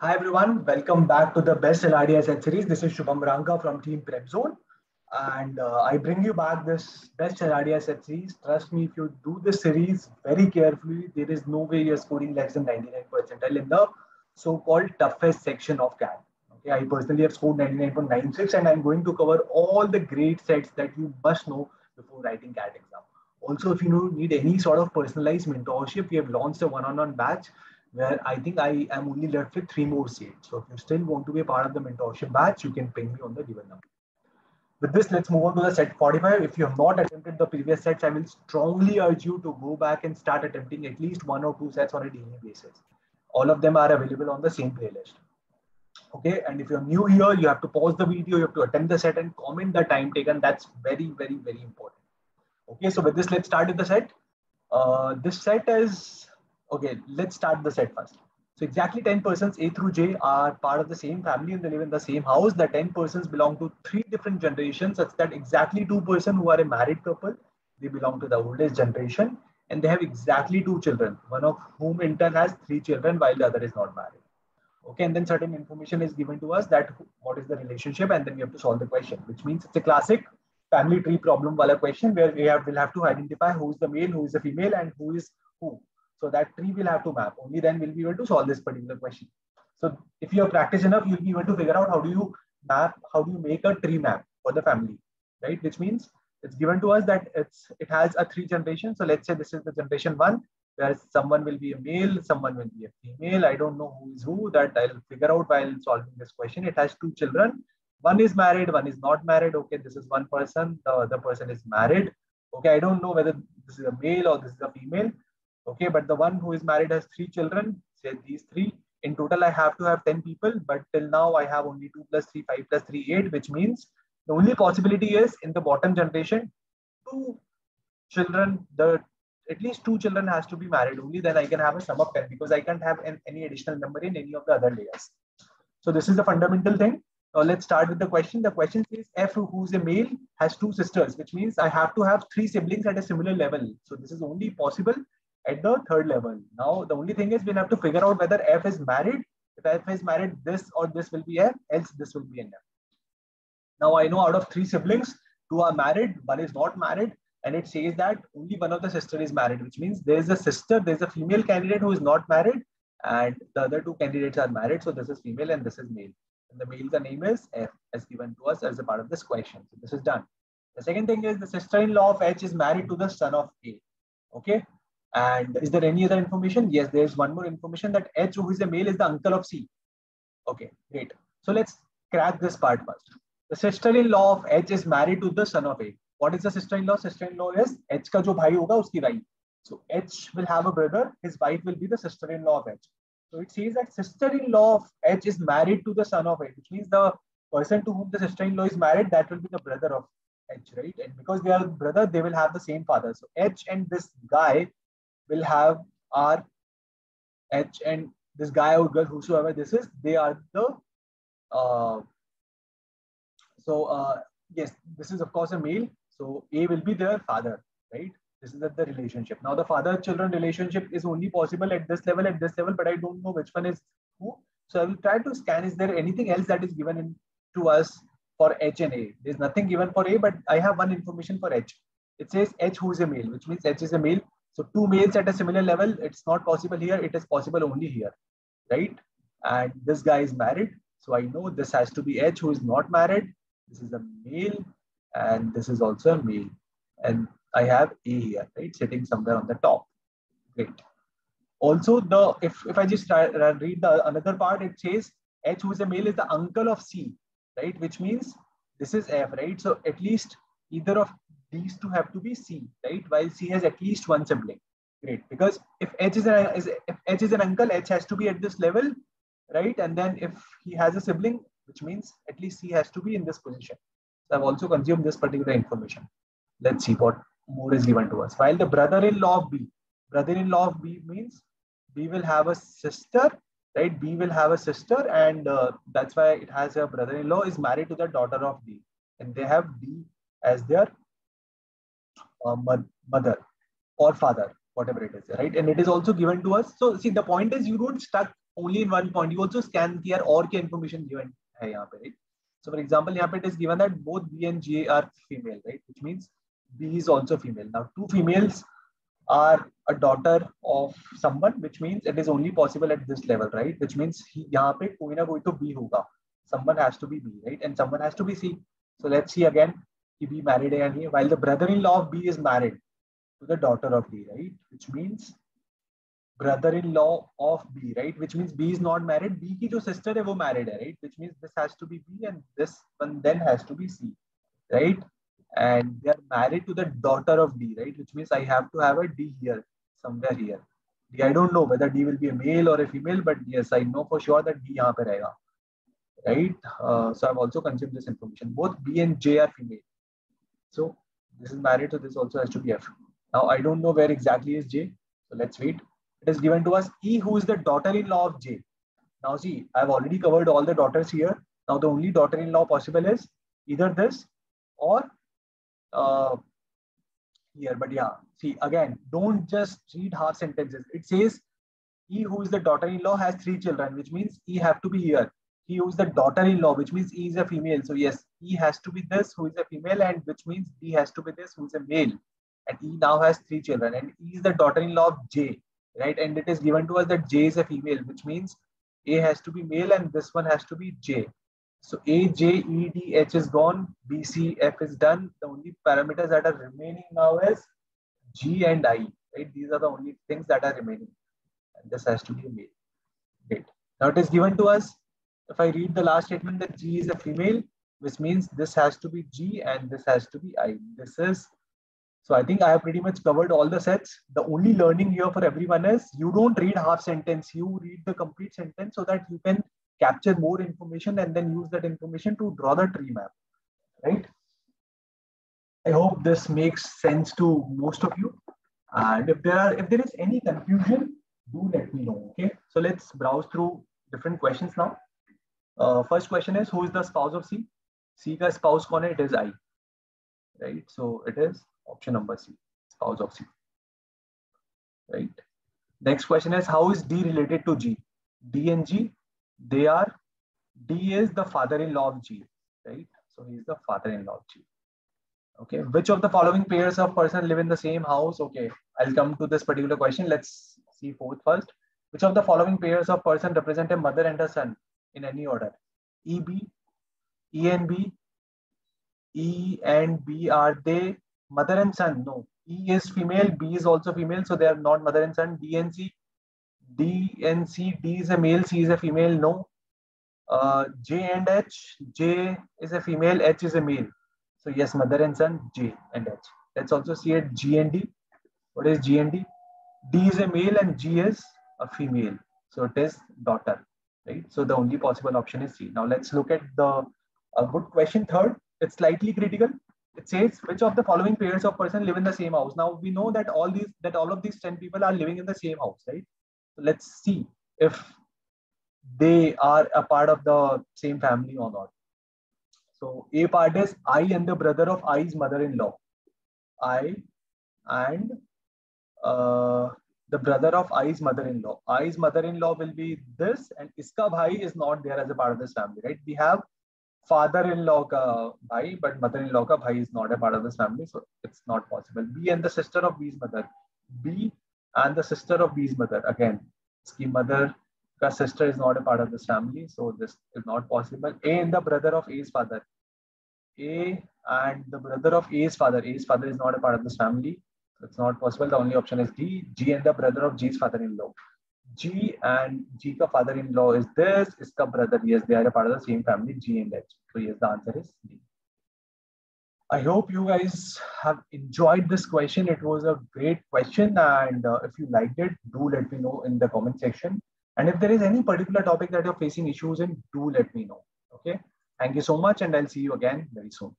Hi everyone, welcome back to the best LRDSH series. This is Shubham Ranka from team PrepZone, and I bring you back this best LRDSH series. Trust me, if you do this series very carefully, there is no way you're scoring less than 99% in the so-called toughest section of CAT. Okay, I personally have scored 99.96, and I'm going to cover all the grade sets that you must know before writing CAT exam. Also, if you need any sort of personalized mentorship, we have launched a one-on-one batch where I think I am only left with 3 more seats. So if you still want to be a part of the mentorship batch, you can ping me on the given number. With this, let's move on to the set 45. If you have not attempted the previous sets, I will strongly urge you to go back and start attempting at least 1 or 2 sets on a daily basis. All of them are available on the same playlist. Okay, and if you're new here, you have to pause the video, you have to attempt the set and comment the time taken. That's very, very, very important. Okay, so with this, let's start with the set. Okay, let's start the set first. So exactly 10 persons A through J are part of the same family and they live in the same house. The 10 persons belong to 3 different generations, such that exactly 2 persons who are a married couple, they belong to the oldest generation, and they have exactly 2 children, one of whom in turn has 3 children while the other is not married. Okay, and then certain information is given to us that what is the relationship, and then we have to solve the question, which means it's a classic family tree problem wala question where we will have to identify who is the male, who is the female, and who is who. So that tree will have to map. Only then we'll be able to solve this particular question. So if you have practiced enough, you'll be able to figure out how do you make a tree map for the family, right? Which means it's given to us that it has a 3 generations. So let's say this is the generation 1, where someone will be a male, someone will be a female. I don't know who is who. That I'll figure out while solving this question. It has 2 children. One is married, one is not married. Okay, this is one person. The other person is married. Okay, I don't know whether this is a male or this is a female. Okay, but the one who is married has 3 children, say these 3. In total, I have to have 10 people, but till now I have only 2 plus 3, 5 plus 3, 8, which means the only possibility is in the bottom generation, 2 children, at least two children has to be married. Only then I can have a sum of 10, because I can't have any additional number in any of the other layers. So this is the fundamental thing. Now let's start with the question. The question says F, who's a male, has 2 sisters, which means I have to have 3 siblings at a similar level. So this is only possible at the 3rd level. Now, the only thing is we'll have to figure out whether F is married. If F is married, this or this will be F, else this will be an F. Now, I know out of 3 siblings, 2 are married, 1 is not married, and it says that only one of the sister is married, which means there's a sister, there's a female candidate who is not married, and the other 2 candidates are married. So this is female and this is male. And the male's name is F, as given to us as a part of this question. So this is done. The second thing is the sister-in-law of H is married to the son of A. Okay. And is there any other information? Yes, there's one more information that H, who is a male, is the uncle of C. Okay, great. So let's crack this part first. The sister-in-law of H is married to the son of A. What is the sister-in-law? Sister-in-law is H ka jo bhai hoga, uski wife. So H will have a brother. His wife will be the sister-in-law of H. So it says that sister-in-law of H is married to the son of H, which means the person to whom the sister-in-law is married, that will be the brother of H, right? And because they are brother, they will have the same father. So H and this guy will have our H, and this guy or girl, whosoever this is, they are the, yes, this is of course a male. So A will be their father, right? This is the relationship. Now the father-children relationship is only possible at this level, but I don't know which one is who. So I will try to scan, is there anything else that is given to us for H and A? There's nothing given for A, but I have one information for H. It says H, who is a male, which means H is a male. So 2 males at a similar level, it's not possible here. It is possible only here, right? And this guy is married. So I know this has to be H, who is not married. This is a male, and this is also a male. And I have A here, right? Sitting somewhere on the top. Great. Also, if I just read another part, it says H, who is a male, is the uncle of C, right? Which means this is F, right? So at least either of these 2 have to be C, right? While C has at least 1 sibling. Great. Because if H is an uncle, H has to be at this level, right? And then if he has a sibling, which means at least C has to be in this position. So I've also consumed this particular information. Let's see what more is given to us. While the brother-in-law of B. Brother-in-law of B means B will have a sister, right? B will have a sister, and that's why it has a brother-in-law is married to the daughter of D. And they have D as their mother or father, whatever it is, right? And it is also given to us. So see, the point is you don't stuck only in one point. You also scan here or ki information given hai yahan pe, right? So for example, here it is given that both B and GA are female, right? Which means B is also female. Now two females are a daughter of someone, which means it is only possible at this level, right? Which means yahan pe koi na koi to B hoga. Someone has to be B, right? And someone has to be C. So let's see again, ki B married hai ya nahi, while the brother-in-law of B is married to the daughter of B, right? Which means brother-in-law of B, right? Which means B is not married. B ki jo sister hai wo married hai, right? Which means this has to be B and this one then has to be C, right? And they are married to the daughter of D, right? Which means I have to have a D here, somewhere here. D, I don't know whether D will be a male or a female, but yes, I know for sure that D yahan pe rahega, right? So I've also consumed this information. Both B and J are female. So this is married, so this also has to be F. Now I don't know where exactly is J. So let's wait. It is given to us E, who is the daughter-in-law of J. Now see, I've already covered all the daughters here. Now the only daughter-in-law possible is either this or here. But yeah, see again, don't just read half sentences. It says E, who is the daughter-in-law, has 3 children, which means E have to be here. He who is the daughter-in-law, which means E is a female. So yes, E has to be this, who is a female, and which means D has to be this, who is a male. And E now has 3 children, and E is the daughter-in-law of J, right? And it is given to us that J is a female, which means A has to be male and this one has to be J. So A, J, E, D, H is gone. B, C, F is done. The only parameters that are remaining now is G and I, right? These are the only things that are remaining. And this has to be male. Great. Now it is given to us, if I read the last statement, that G is a female, which means this has to be G and this has to be I. This is, so I think I have pretty much covered all the sets. The only learning here for everyone is you don't read half sentence, you read the complete sentence so that you can capture more information and then use that information to draw the tree map, right? I hope this makes sense to most of you. And if there is any confusion, do let me know, okay? So let's browse through different questions now. First question is, who is the spouse of C? C ka spouse kaun hai? It is I, right? So it is option number C, spouse of C, right? Next question is, how is D related to G? D and G, they are, D is the father-in-law of G, right? So he is the father-in-law of G. Okay, which of the following pairs of person live in the same house? Okay, I'll come to this particular question. Let's see fourth first. Which of the following pairs of person represent a mother and a son in any order? EB, ENB, E and B, are they mother and son? No, E is female, B is also female, so they are not mother and son. D and C, D and C, D is a male, C is a female, no. J and H, J is a female, H is a male. So yes, mother and son, J and H. Let's also see at G and D. What is G and D? D is a male and G is a female. So it is daughter, right? So the only possible option is C. Now let's look at a good question third. It's slightly critical. It says, which of the following pairs of person live in the same house? Now we know that all of these 10 people are living in the same house, right? Let's see if they are a part of the same family or not. So A part is I and the brother of I's mother-in-law. I and the brother of I's mother-in-law. I's mother-in-law will be this, and iska bhai is not there as a part of this family, right? We have father-in-law ka bhai, but mother-in-law ka bhai is not a part of this family, so it's not possible. B and the sister of B's mother. B and the sister of B's mother. Again, iski mother ka sister is not a part of this family, so this is not possible. A and the brother of A's father. A and the brother of A's father. A's father is not a part of this family, so it's not possible. The only option is D. G and the brother of G's father-in-law. G and G ka father-in-law is this. Iska brother, yes, they are a part of the same family, G and H. So yes, the answer is D. I hope you guys have enjoyed this question. It was a great question, and if you liked it, do let me know in the comment section. And if there is any particular topic that you're facing issues in, do let me know. Okay. Thank you so much, and I'll see you again very soon.